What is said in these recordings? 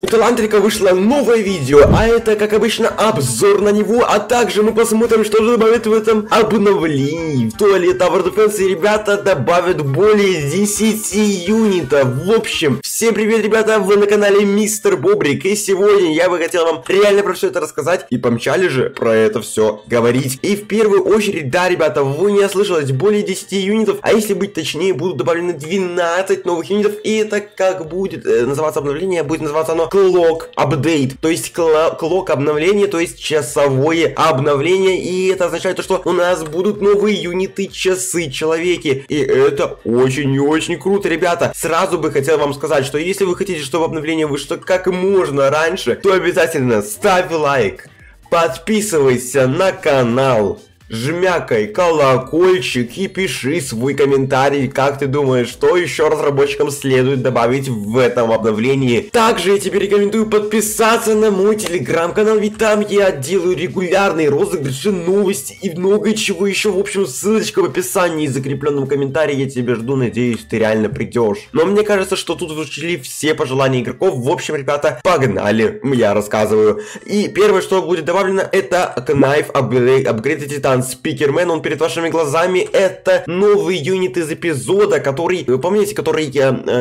У Талантрика вышло новое видео, а это, как обычно, обзор на него, а также мы посмотрим, что же добавят в этом обновлении. В Toilet Tower Defense ребята добавят более 10 юнитов. В общем, всем привет, ребята, вы на канале Мистер Бобрик, и сегодня я бы хотел вам реально про все это рассказать, и помчали же про это все говорить. И в первую очередь, да, ребята, вы не ослышались, более 10 юнитов, а если быть точнее, будут добавлены 12 новых юнитов, и это как будет называться обновление, будет называться оно Clock апдейт, то есть Clock обновление, то есть часовое обновление, и это означает то, что у нас будут новые юниты, часы, человеки, и это очень и очень круто, ребята. Сразу бы хотел вам сказать, что если вы хотите, чтобы обновление вышло как можно раньше, то обязательно ставь лайк, подписывайся на канал, жмякай колокольчик и пиши свой комментарий, как ты думаешь, что еще разработчикам следует добавить в этом обновлении. Также я тебе рекомендую подписаться на мой телеграм-канал, ведь там я делаю регулярные розыгрыши, новости и много чего еще. В общем, ссылочка в описании и закрепленном комментарии, я тебя жду, надеюсь, ты реально придешь. Но мне кажется, что тут звучали все пожелания игроков. В общем, ребята, погнали, я рассказываю. И первое, что будет добавлено, это Knife Upgrade Titan. Спикермен, он перед вашими глазами. Это новый юнит из эпизода, который, вы помните, который,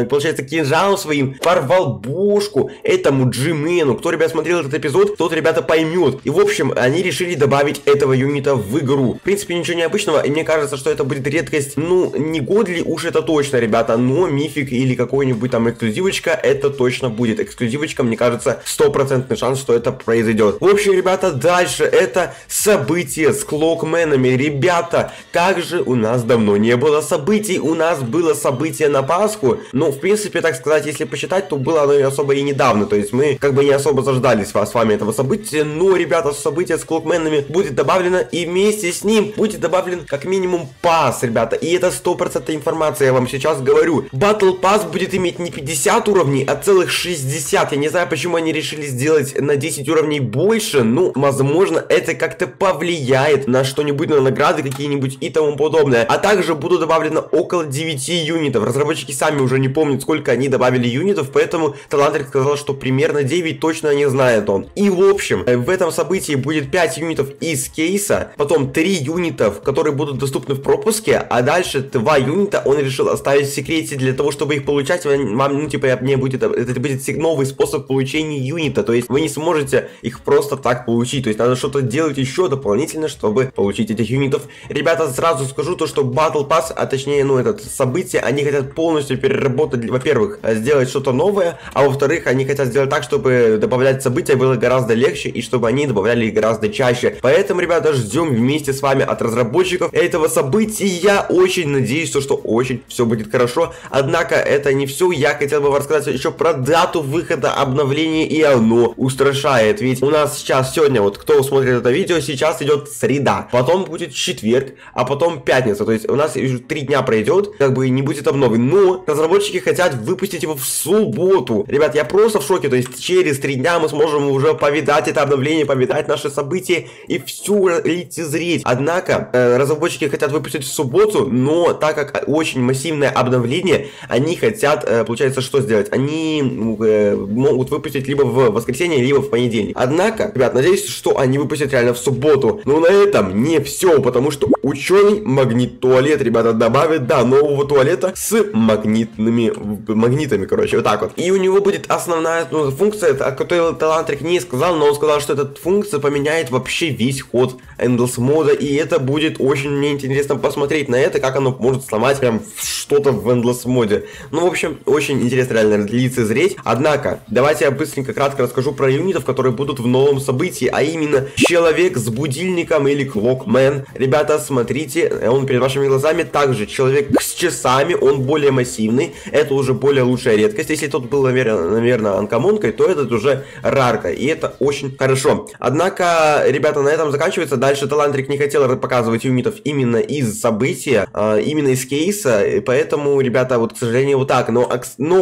получается, кинжалом своим порвал бошку этому Джимену. Кто, ребят, смотрел этот эпизод, тот, ребята, поймет. И, в общем, они решили добавить этого юнита в игру. В принципе, ничего необычного, и мне кажется, что это будет редкость. Ну, не Godly уж это точно, ребята, но мифик или какой-нибудь там эксклюзивочка, это точно будет. Эксклюзивочка, мне кажется, стопроцентный шанс, что это произойдет. В общем, ребята, дальше это событие с Клокменом. Ребята, как же у нас давно не было событий. У нас было событие на Пасху. Ну, в принципе, так сказать, если посчитать, то было оно и особо и недавно. То есть мы как бы не особо заждались с вами этого события. Но, ребята, событие с Клокменами будет добавлено, и вместе с ним будет добавлен как минимум пас, ребята. И это 100% информация, я вам сейчас говорю. Battle Pass будет иметь не 50 уровней, а целых 60. Я не знаю, почему они решили сделать на 10 уровней больше. Ну, возможно, это как-то повлияет на что-нибудь, на награды какие-нибудь и тому подобное. А также будут добавлено около 9 юнитов. Разработчики сами уже не помнят, сколько они добавили юнитов, поэтому Талантрик сказал, что примерно 9, точно не знает он. И в общем, в этом событии будет 5 юнитов из кейса, потом 3 юнитов, которые будут доступны в пропуске, а дальше 2 юнита он решил оставить в секрете для того, чтобы их получать. Вам, ну, типа, мне будет, это будет новый способ получения юнита, то есть вы не сможете их просто так получить, то есть надо что-то делать еще дополнительно, чтобы получить этих юнитов. Ребята, сразу скажу то, что Battle Pass, а точнее, ну, это событие, они хотят полностью переработать, во-первых, сделать что-то новое, а во-вторых, они хотят сделать так, чтобы добавлять события было гораздо легче, и чтобы они добавляли их гораздо чаще. Поэтому, ребята, ждем вместе с вами от разработчиков этого события. Я очень надеюсь, что очень все будет хорошо. Однако, это не все. Я хотел бы вам рассказать еще про дату выхода обновления, и оно устрашает. Ведь у нас сейчас сегодня, вот кто смотрит это видео, сейчас идет среда. Потом будет четверг, а потом пятница. То есть у нас уже 3 дня пройдет, как бы не будет обновы. Но разработчики хотят выпустить его в субботу. Ребят, я просто в шоке. То есть через 3 дня мы сможем уже повидать это обновление, повидать наши события и все лицезреть. Однако разработчики хотят выпустить в субботу, но так как очень массивное обновление, они хотят, получается, что сделать? Они могут выпустить либо в воскресенье, либо в понедельник. Однако, ребят, надеюсь, что они выпустят реально в субботу. Но на этом не все, потому что ученый магнит-туалет, ребята, добавит, да, нового туалета с магнитами, короче, вот так вот. И у него будет основная, ну, функция, о которой Талантрик не сказал, но он сказал, что эта функция поменяет вообще весь ход Эндлс мода, и это будет очень мне интересно посмотреть на это, как оно может сломать прям что-то в Эндлс моде. Ну, в общем, очень интересно реально лицезреть. Однако, давайте я быстренько, кратко расскажу про юнитов, которые будут в новом событии, а именно человек с будильником или клуб. Клокмен. Ребята, смотрите, он перед вашими глазами. Также человек с часами, он более массивный. Это уже более лучшая редкость. Если тот был, наверное, анкомонкой, то этот уже рарка. И это очень хорошо. Однако, ребята, на этом заканчивается. Дальше Талантрик не хотел показывать юнитов именно из события, именно из кейса. И поэтому, ребята, вот, к сожалению, вот так. Но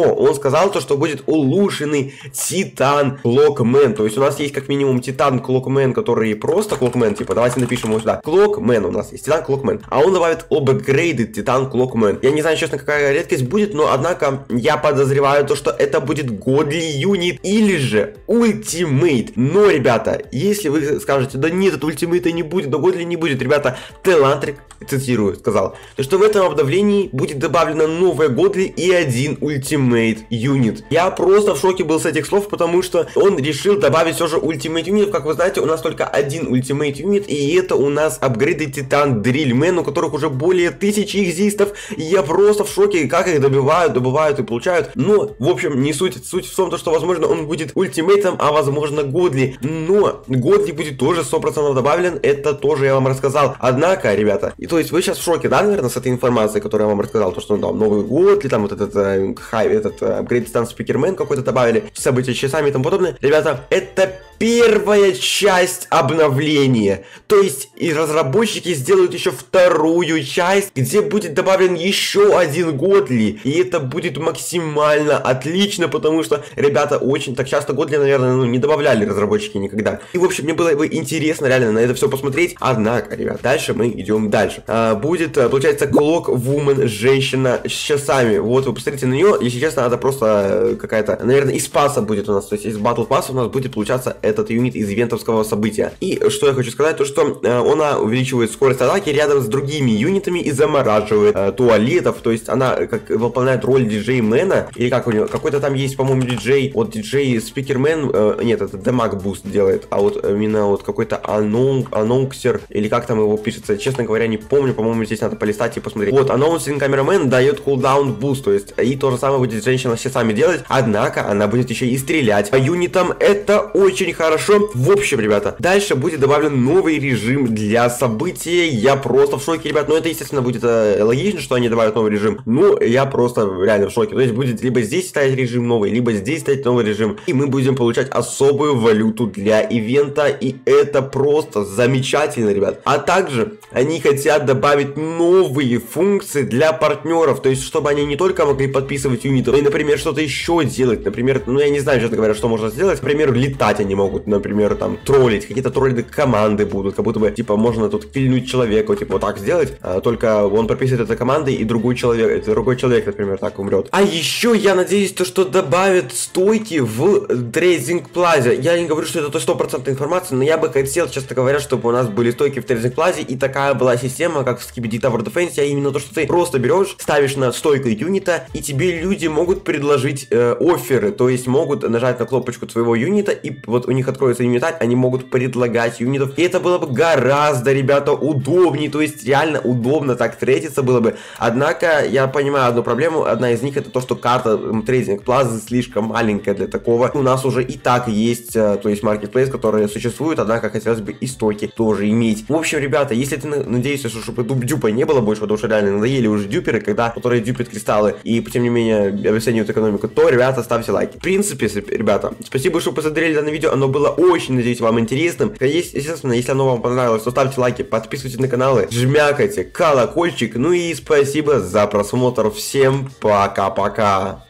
он сказал то, что будет улучшенный Титан Клокмен. То есть у нас есть как минимум Титан Клокмен, который просто Клокмен. Типа, давайте напишем. Да, Клокмен у нас есть. Титан Клокмен. А он добавит обгрейды Титан Клокмен. Я не знаю, честно, какая редкость будет, но однако я подозреваю то, что это будет Godly юнит или же ультимейт. Но, ребята, если вы скажете, да нет, это ультимейта не будет, да Godly не будет, ребята, Талантрик, цитирую, сказал, то что в этом обновлении будет добавлено новое Godly и один ультимейт юнит. Я просто в шоке был с этих слов, потому что он решил добавить все же ультимейт юнит. Как вы знаете, у нас только один ультимейт юнит, и это у нас апгрейды Титан Дрильмен, у которых уже более 1000 экзистов. Я просто в шоке, как их добывают и получают. Но, в общем, не суть. Суть в том, что, возможно, он будет ультимейтом, а, возможно, Godly. Но Godly будет тоже 100% добавлен. Это тоже я вам рассказал. Однако, ребята, и то есть вы сейчас в шоке, да, наверное, с этой информацией, которую я вам рассказал, то, что, ну, там, новый Godly, там, вот этот апгрейд Титан Спикермен какой-то добавили, события часами и тому подобное. Ребята, это первая часть обновления. То есть и разработчики сделают еще вторую часть, где будет добавлен еще один Godly. И это будет максимально отлично, потому что, ребята, очень так часто Godly, наверное, ну, не добавляли разработчики никогда. И, в общем, мне было бы интересно реально на это все посмотреть. Однако, ребят, дальше мы идем дальше. Будет, получается, Clock Woman, женщина с часами. Вот, вы посмотрите на нее. Если честно, это просто какая-то, наверное, из пасса будет у нас. То есть из Battle Pass у нас будет получаться этот юнит из ивентовского события. И что я хочу сказать, то что она увеличивает скорость атаки рядом с другими юнитами и замораживает туалетов. То есть она как выполняет роль DJ-мена. Или как у нее, какой-то там есть, по-моему, диджей. Вот диджей Спикермен, нет, это дамаг буст делает. А вот именно вот какой-то анонксер, или как там его пишется, честно говоря, не помню. По-моему, здесь надо полистать и посмотреть. Вот, анонсинг камерамен дает кулдаун буст. То есть и то же самое будет женщина с часами делать. Однако она будет еще и стрелять по юнитам. Это очень хорошо. В общем, ребята, дальше будет добавлен новый режим для события. Я просто в шоке, ребят. Но это, естественно, будет логично, что они добавят новый режим. Но я просто реально в шоке. То есть будет либо здесь ставить режим новый, либо здесь ставить новый режим. И мы будем получать особую валюту для ивента. И это просто замечательно, ребят. А также они хотят добавить новые функции для партнеров. То есть, чтобы они не только могли подписывать юнитов, но и, например, что-то еще делать. Например, ну я не знаю, честно говоря, что можно сделать. Например, летать они могут. Например, там троллить, какие-то троллинговые команды будут, как будто бы, типа, можно тут кильнуть человека, типа, вот так сделать, только он прописывает это командой, и другой человек, например, так умрет. А еще я надеюсь, то, что добавят стойки в трейдинг плазе. Я не говорю, что это 100% информация, но я бы хотел, честно говоря, чтобы у нас были стойки в трейдинг плазе, и такая была система, как в Clock Tower Defense, а именно то, что ты просто берешь, ставишь на стойку юнита, и тебе люди могут предложить офферы, то есть могут нажать на кнопочку твоего юнита, и вот у них откроется инвентарь, они могут предлагать юнитов, и это было бы гораздо, ребята, удобнее, то есть реально удобно так трейдиться было бы. Однако я понимаю одну проблему, одна из них это то, что карта трейдинг плазы слишком маленькая для такого. У нас уже и так есть, то есть маркетплейс, которые существуют, однако хотелось бы и стоки тоже иметь. В общем, ребята, если ты надеешься, чтобы дюпа не было больше, потому что реально надоели уже дюперы, которые дюпят кристаллы и тем не менее обесценивают экономику, то, ребята, ставьте лайки. В принципе, ребята, спасибо, что посмотрели данное видео, оно было очень, надеюсь, вам интересным. Естественно, если оно вам понравилось, то ставьте лайки, подписывайтесь на каналы, жмякайте колокольчик. Ну и спасибо за просмотр. Всем пока-пока.